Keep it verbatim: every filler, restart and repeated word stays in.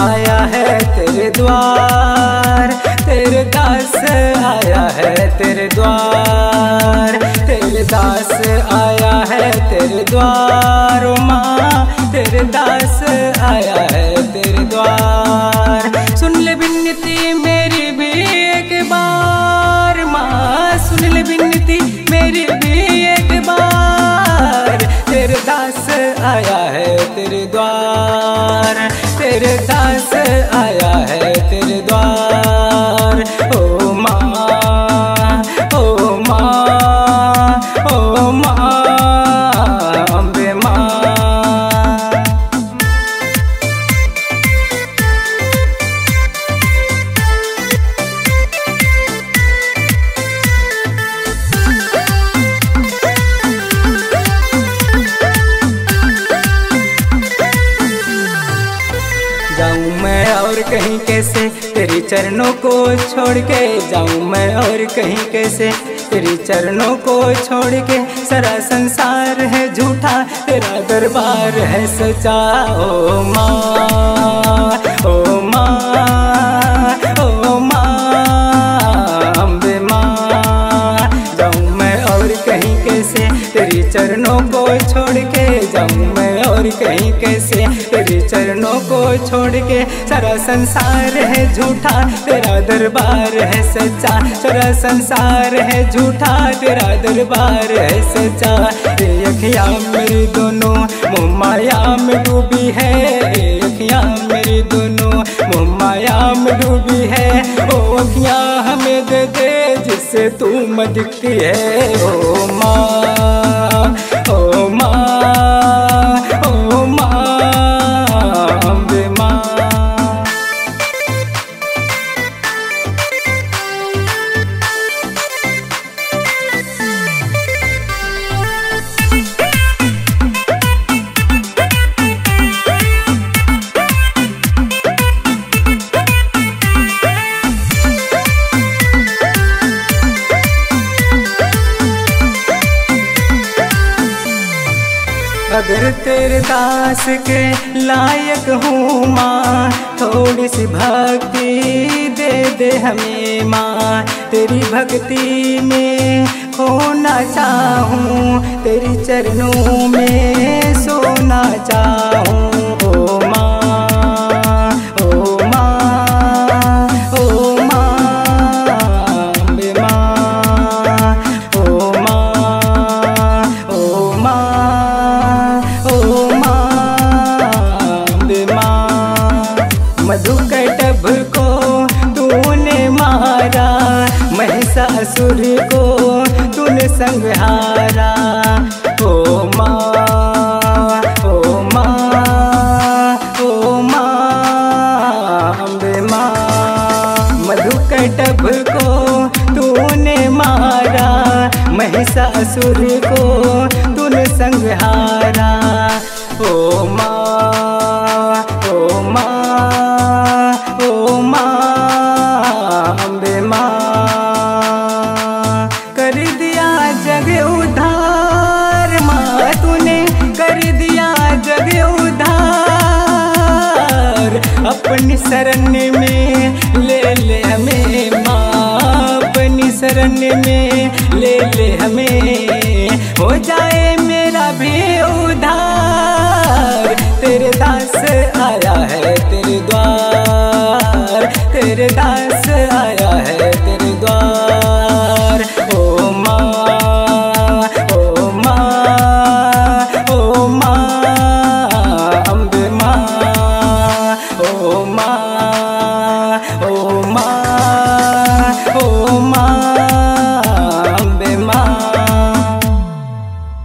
आया है तेरे द्वार, तेरे दास आया है तेरे द्वार, तेरे दास आया है तेरे द्वार, ओ माँ तेरे दास आया है तेरे द्वार। सुन ले बिन्नती मेरी भी एक बार माँ, सुन ले बिन्नती मेरी भी एक बार, तेरे दास आया है तेरे द्वार, तेरे दास आया है तेरे द्वार। ओ माँ, ओ माँ, ओ माँ, अम्बे माँ। जाऊँ मैं और कहीं कैसे तेरे चरणों को छोड़ के, जाऊँ मैं और कहीं कैसे तेरे चरणों को छोड़ के, सारा संसार है झूठा तेरा दरबार है सचा। ओ माँ, ओ माँ, ओ माँ, अम्बे माँ। जाऊँ मैं और कहीं कैसे तेरे चरणों को छोड़ के, जाऊँ मैं और कहीं कैसे तेरे चरणों को छोड़ के, सारा संसार है झूठा तेरा दरबार है सच्चा, सारा संसार है झूठा तेरा दरबार है सच्चा। ये अखियाँ मेरी दोनों मोह माया में डूबी है, ये अखियाँ मेरी दोनों मोह माया में डूबी है, ओ अखियाँ हमें दे दे जिससे तू मदिखती है। ओ माँ, ओ माँ, अगर तेरे दास के लायक हूँ माँ, थोड़ी सी भक्ति दे दे हमें माँ, तेरी भक्ति में खोना चाहूँ, तेरी चरणों में सोना चाहूँ। ओ माँ, ओ माँ, ओ माँ, अम्बे माँ, ओ माँ, ओ माँ, मधुकटभ को तूने मारा, महिषासुर को तूने संहारा। ओ माँ, ओ माँ, ओ माँ, अम्बे माँ। मधुकटभ को तूने मारा, महिषासुर को तूने संहारा। ओ माँ, ओ माँ, अपनी शरण में ले ले हमें माँ, अपनी शरण में ले ले हमें, हो जाए मेरा भी उधार, तेरे दास आया है तेरे द्वार, तेरे दास